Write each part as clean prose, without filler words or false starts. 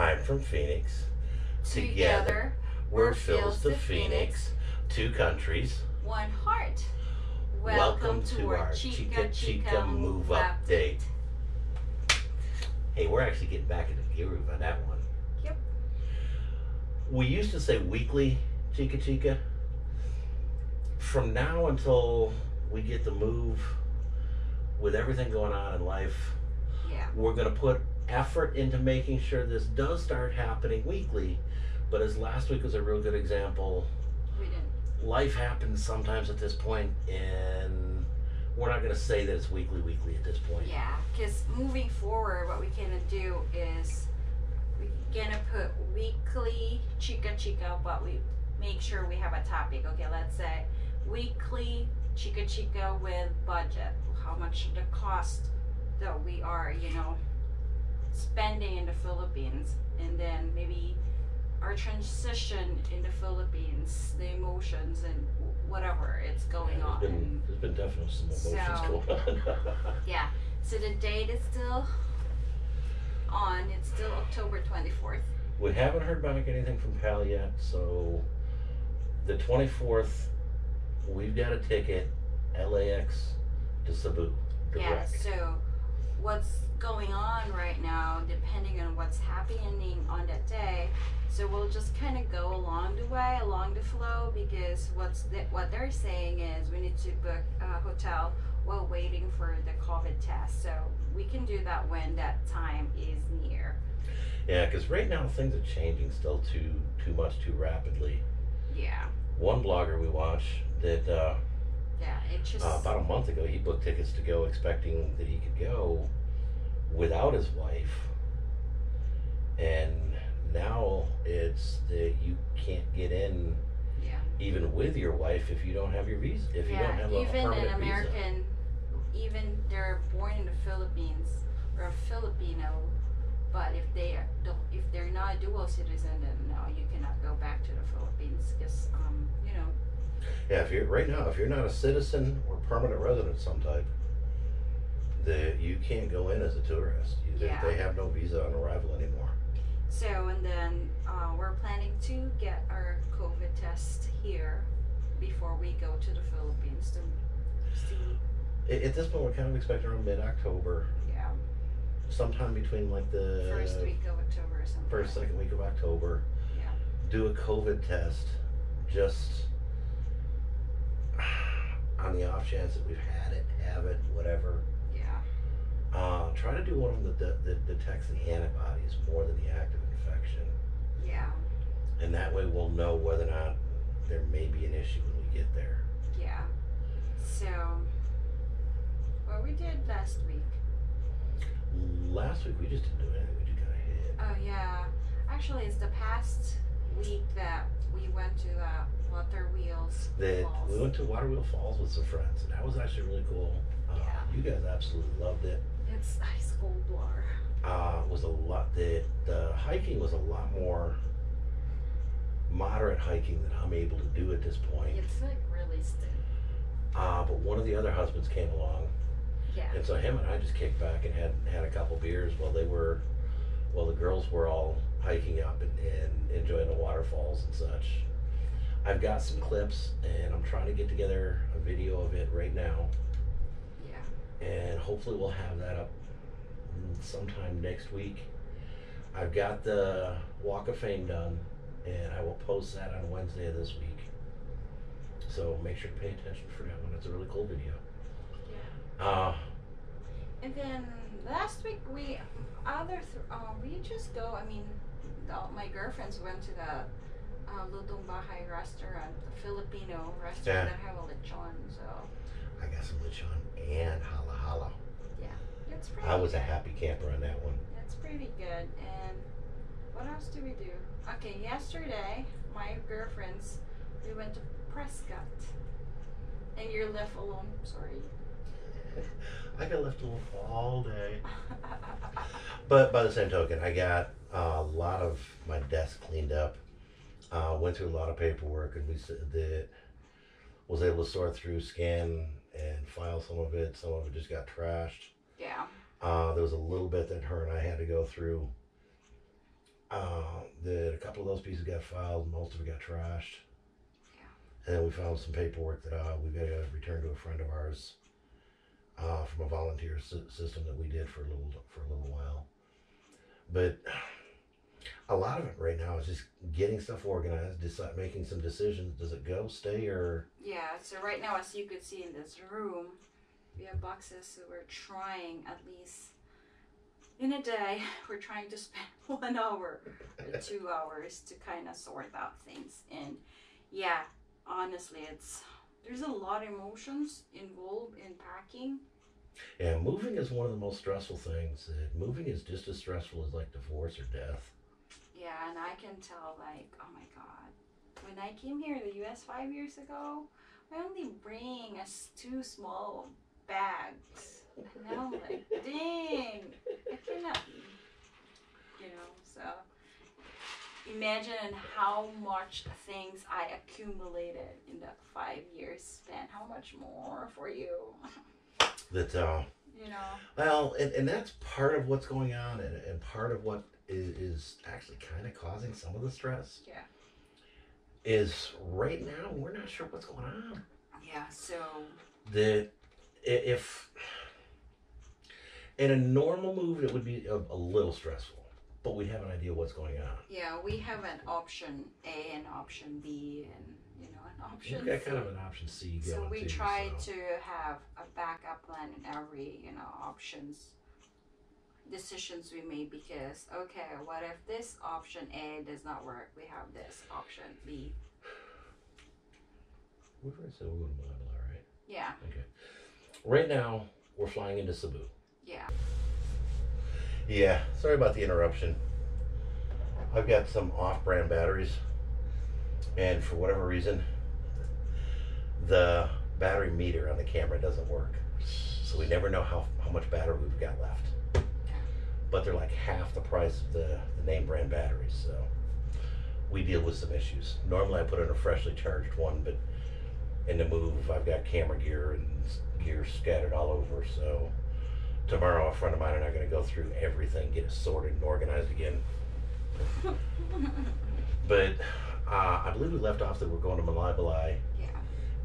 I'm from Phoenix. Together, we're Phils to Phx. Two countries, one heart. Welcome to our Chica Chica Move Update. Hey, we're actually getting back into the groove on that one. Yep. We used to say weekly Chica Chica. From now until we get the move, with everything going on in life, we're going to put effort into making sure this does start happening weekly. But as last week was a real good example, we didn't. Life happens sometimes at this point, and we're not going to say that it's weekly at this point. Yeah, because moving forward, what we can do is we're going to put weekly Chica Chica, but we make sure we have a topic. Okay, let's say weekly Chica Chica with budget. How much the cost that we are, you know, spending in the Philippines, and then maybe our transition in the Philippines, the emotions and whatever it's going on. There's been definitely some emotions going on. Yeah, so the date is still on. It's still October 24th. We haven't heard back anything from Pal yet, so the 24th, we've got a ticket, LAX to Cebu, direct. Yeah, so what's going on right now, depending on what's happening on that day, so we'll just kind of go along the way, along the flow, because what they're saying is we need to book a hotel while waiting for the COVID test, so we can do that when that time is near. Yeah, because right now things are changing still too much, too rapidly. Yeah. One blogger we watch that about a month ago, he booked tickets to go expecting that he could go without his wife, and now it's that you can't get in even with your wife if you don't have your visa, if you don't have a permanent visa. Even an American, even they're born in the Philippines or a Filipino, but if they're not a dual citizen, then no, you cannot go back to the Philippines because you know. Yeah, if you're not a citizen or permanent resident of some type, you can't go in as a tourist. They have no visa on arrival anymore. So, and then we're planning to get our COVID test here before we go to the Philippines to see. At this point, we're kind of expecting around mid-October. Yeah. Sometime between like the first week of October or something. First, second week of October. Yeah. Do a COVID test just on the off chance that we've had it, whatever. Yeah. Try to do one of them that detects the antibodies more than the active infection. Yeah. And that way we'll know whether or not there may be an issue when we get there. Yeah. So, what we did last week? Last week we just didn't do anything. We just got hit. Oh, yeah. Actually, it's the past week that we went to Waterwheel Falls. We went to Waterwheel Falls with some friends, and that was actually really cool. You guys absolutely loved it. It's ice school blur. Was a lot. The hiking was a lot more moderate hiking than I'm able to do at this point. It's like really steep. But one of the other husbands came along. Yeah. And so him and I just kicked back and had a couple beers while the girls were all hiking up and enjoying the waterfalls and such. I've got some clips, and I'm trying to get together a video of it right now. Yeah. And hopefully we'll have that up sometime next week. I've got the Walk of Fame done, and I will post that on Wednesday of this week. So make sure to pay attention for that one. It's a really cool video. Yeah. And then last week we just go. I mean, my girlfriends went to the Lutong Bahay restaurant, the Filipino restaurant that have a lechon. So I got some lechon and halo-halo. Yeah, that's pretty. I was a happy camper on that one. That's pretty good. And what else do we do? Okay, yesterday my girlfriends we went to Prescott, and you're left alone. Sorry. I got left alone all day. But by the same token, I got a lot of my desk cleaned up. Went through a lot of paperwork, and was able to sort through, scan, and file some of it. Some of it just got trashed. Yeah. There was a little bit that her and I had to go through that a couple of those pieces got filed, most of it got trashed. Yeah. And then we found some paperwork that we got to return to a friend of ours from a volunteer system that we did for a little while. But a lot of it right now is just getting stuff organized, making some decisions. Does it go, stay, or? Yeah, so right now, as you could see in this room, we have boxes, so we're trying at least in a day, we're trying to spend 1 hour or 2 hours to kind of sort out things. And yeah, honestly, there's a lot of emotions involved in packing. Yeah, moving is one of the most stressful things. Moving is just as stressful as like divorce or death. Yeah, and I can tell, like, oh my God, when I came here in the U.S. 5 years ago, I only bring us 2 small bags. And now I'm like, dang, I cannot, you know, so imagine how much things I accumulated in that 5 years span. How much more for you? That, you know. Well, and that's part of what's going on and part of what is actually kind of causing some of the stress. Yeah. Is right now we're not sure what's going on. Yeah, so. If in a normal move, it would be a little stressful, but we have an idea what's going on. Yeah, we have an option A and option B and, you know, an option C. We've got kind of an option C going. So we try to have a backup plan in every, you know, decisions we made, because okay, what if this option A does not work? We have this option B. We've already said we're going to Malaybalay, right? Yeah. Okay. Right now we're flying into Cebu. Yeah. Yeah. Sorry about the interruption. I've got some off-brand batteries, and for whatever reason, the battery meter on the camera doesn't work, so we never know how much battery we've got left. But they're like half the price of the name brand batteries, so we deal with some issues. Normally I put in a freshly charged one, but in the move I've got camera gear and gear scattered all over, so tomorrow a friend of mine and I are going to go through everything, get it sorted and organized again. But I believe we left off that we're going to Malaybalay. Yeah.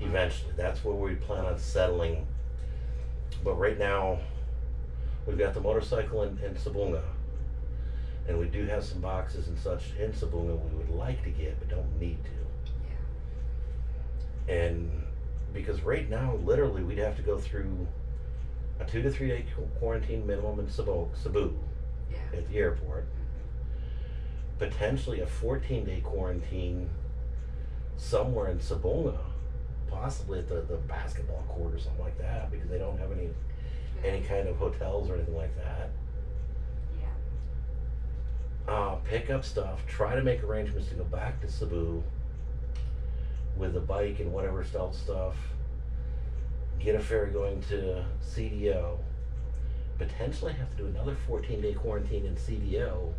Eventually. That's where we plan on settling. But right now, we've got the motorcycle in Sabunga, and we do have some boxes and such in Sabunga we would like to get but don't need to. Yeah. And because right now, literally, we'd have to go through a 2 to 3 day quarantine minimum in Cebu, yeah, at the airport. Potentially a 14-day quarantine somewhere in Sabunga, possibly at the basketball court or something like that, because they don't have any kind of hotels or anything like that. Yeah. Pick up stuff, try to make arrangements to go back to Cebu with the bike and whatever stuff, get a ferry going to CDO, potentially have to do another 14-day quarantine in CDO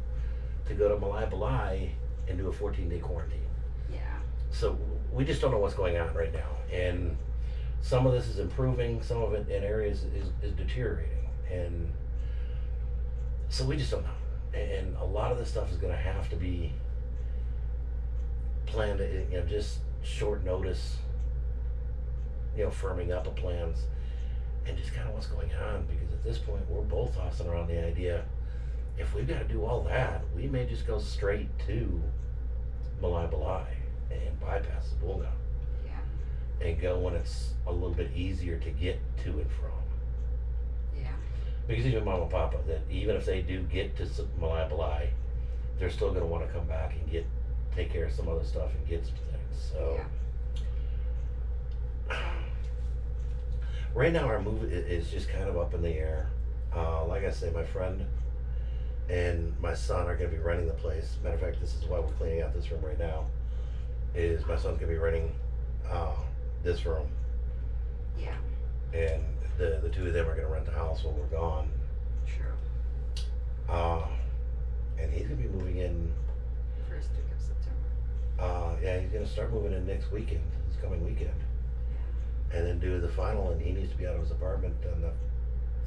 to go to Malaybalay and do a 14-day quarantine. Yeah. So we just don't know what's going on right now. And some of this is improving, some of it in areas is deteriorating, and so we just don't know. And a lot of this stuff is going to have to be planned, you know, just short notice, you know, firming up of plans, and just kind of what's going on, because at this point we're both tossing around the idea, if we've got to do all that, we may just go straight to Malaybalay and bypass the Bulga and go when it's a little bit easier to get to and from. Yeah. Because even Mom and Papa, that even if they do get to Malaybalay, they're still going to want to come back and take care of some other stuff and get some things. So yeah. Right now our move is just kind of up in the air. Like I say, my friend and my son are going to be running the place. Matter of fact, this is why we're cleaning out this room right now. Is my son's going to be running this room. Yeah. And the two of them are going to rent the house while we're gone. Sure. And he's going to be moving in. First week of September. Yeah, he's going to start moving in next weekend, this coming weekend. Yeah. And then do the final, and he needs to be out of his apartment on the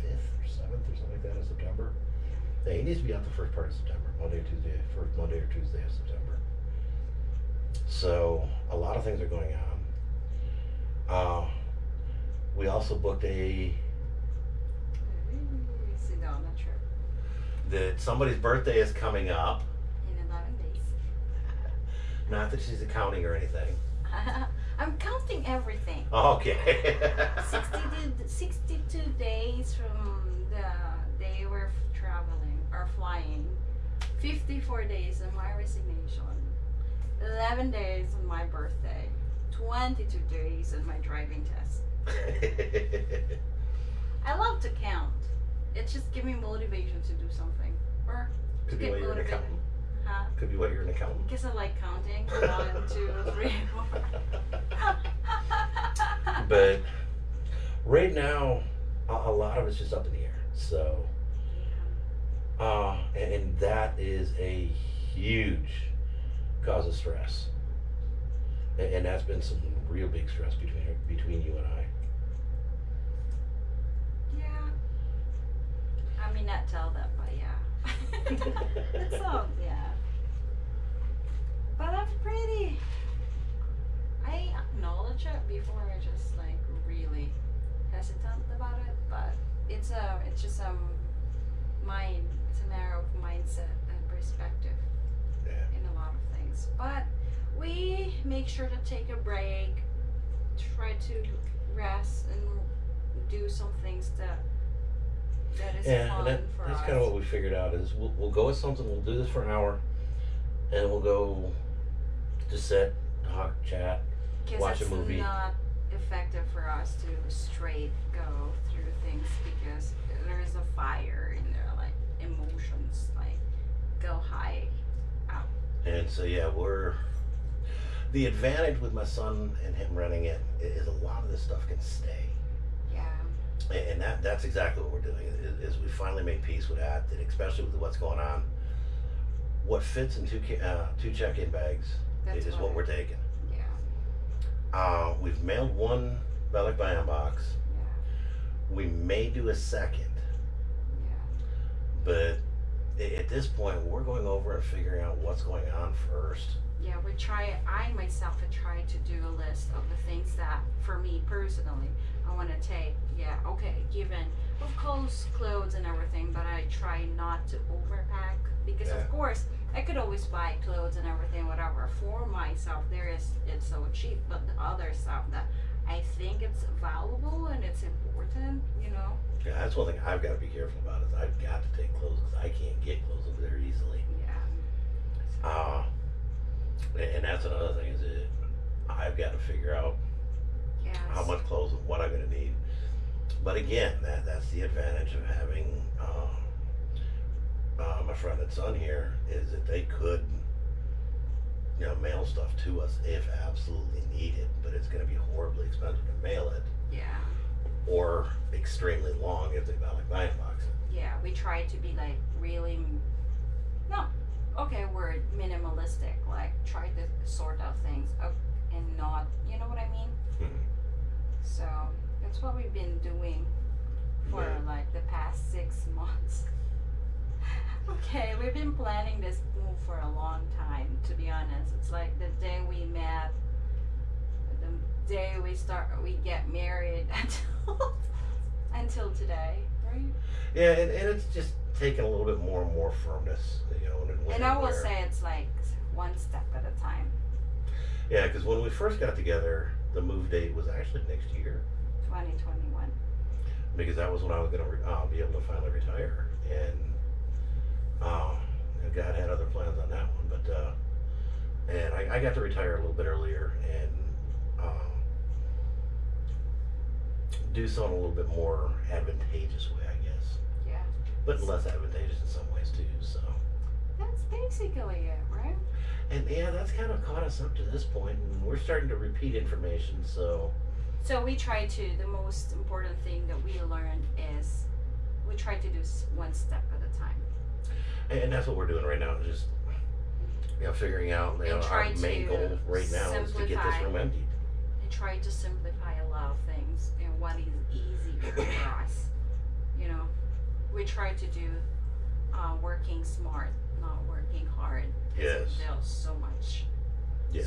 5th or 7th or something like that in September. It needs to be out the first part of September, Monday or Tuesday of September. So a lot of things are going on. We also booked a Sedona trip. That somebody's birthday is coming up. In 11 days. Not that she's accounting or anything. I'm counting everything. Okay. 62 days from the day we're traveling or flying. 54 days of my resignation. 11 days of my birthday. 22 days of my driving test. I love to count. It just gives me motivation to do something. Or could be why you're an accountant. Huh? Could be why you're an accountant. Because I like counting. 1, 2, 3, 4. But right now, a lot of it's just up in the air. So, yeah. And that is a huge cause of stress. And that's been some real big stress between you and I. Yeah. I mean, not tell that, but yeah. That's all, yeah. But that's pretty. I acknowledge it before. I just like really hesitant about it, but it's just it's a narrow mindset and perspective, yeah, in a lot of things. But we make sure to take a break, try to rest and do some things that is fun for us. That's kind of what we figured out is we'll go with something, we'll do this for an hour, and we'll go just sit, talk, chat, watch a movie. It's not effective for us to straight go through things because there is a fire in there, like emotions, like go high out. And so yeah, the advantage with my son and him running it is a lot of this stuff can stay. Yeah. And that's exactly what we're doing is we finally made peace with that, especially with what's going on. What fits in two check-in bags is what we're taking. Yeah. We've mailed one Balikbayan box. Yeah. We may do a second. Yeah. But at this point, we're going over and figuring out what's going on first. Yeah, I myself have tried to do a list of the things that, for me personally, I want to take. Yeah, okay, given, of course, clothes and everything, but I try not to overpack because, yeah, of course, I could always buy clothes and everything, whatever, for myself. It's so cheap, but the other stuff that I think it's valuable and it's important, you know? Yeah, that's one thing I've got to be careful about is I've got to take clothes because I can't get clothes over there easily. Yeah. And that's another thing is I've got to figure out, yes, how much clothes and what I'm going to need. But again, that's the advantage of having my friend and son here is that they could, you know, mail stuff to us if absolutely needed, but it's going to be horribly expensive to mail it. Yeah. Or extremely long if they buy like buying boxes. Yeah, we try to be like really we're minimalistic, like try to sort out things and not, you know what I mean? Mm-hmm. So that's what we've been doing for, yeah, like the past 6 months. Okay, we've been planning this move for a long time, to be honest. It's like the day we met, the day we get married until today, right? Yeah, and it's just taking a little bit more and more firmness, you know. And I will say it's like one step at a time. Yeah, because when we first got together, the move date was actually next year, 2021. Because that was when I was going to be able to finally retire, and God had other plans on that one. But and I got to retire a little bit earlier and do so in a little bit more advantageous way, I guess. Yeah. But less advantageous in some ways too. So. That's basically it, right? And yeah, that's kind of caught us up to this point, and we're starting to repeat information, so. So we try to, the most important thing that we learned is we try to do one step at a time. And that's what we're doing right now, just, you know, figuring out, you know, our main goal right now is to get this room emptied. And try to simplify a lot of things and what is easy for us, you know. We try to do working smart, not working hard. Yes. It builds so much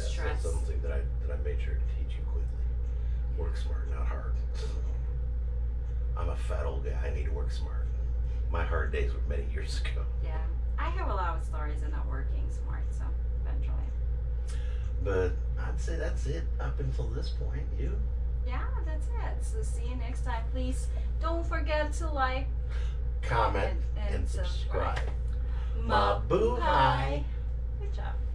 stress. That's something that I made sure to teach you quickly. Work smart, not hard. I'm a fat old guy. I need to work smart. My hard days were many years ago. Yeah. I have a lot of stories of not working smart, so eventually. But I'd say that's it up until this point. You? Yeah, that's it. So see you next time. Please don't forget to like, comment, and subscribe. Mabuhay! Good job.